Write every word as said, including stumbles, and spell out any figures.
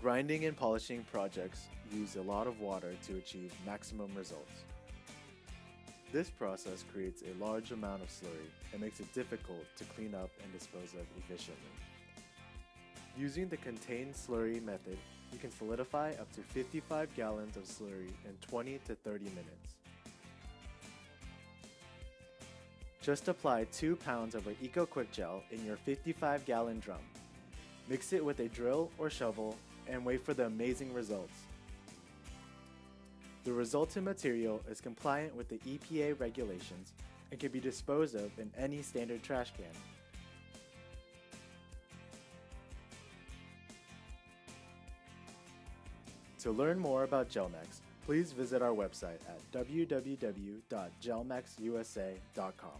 Grinding and polishing projects use a lot of water to achieve maximum results. This process creates a large amount of slurry and makes it difficult to clean up and dispose of efficiently. Using the contained slurry method, you can solidify up to fifty-five gallons of slurry in twenty to thirty minutes. Just apply two pounds of EcoQuick Gel in your fifty-five gallon drum. Mix it with a drill or shovel and wait for the amazing results. The resultant material is compliant with the E P A regulations and can be disposed of in any standard trash can. To learn more about GelMaxx, please visit our website at w w w dot gelmaxx u s a dot com.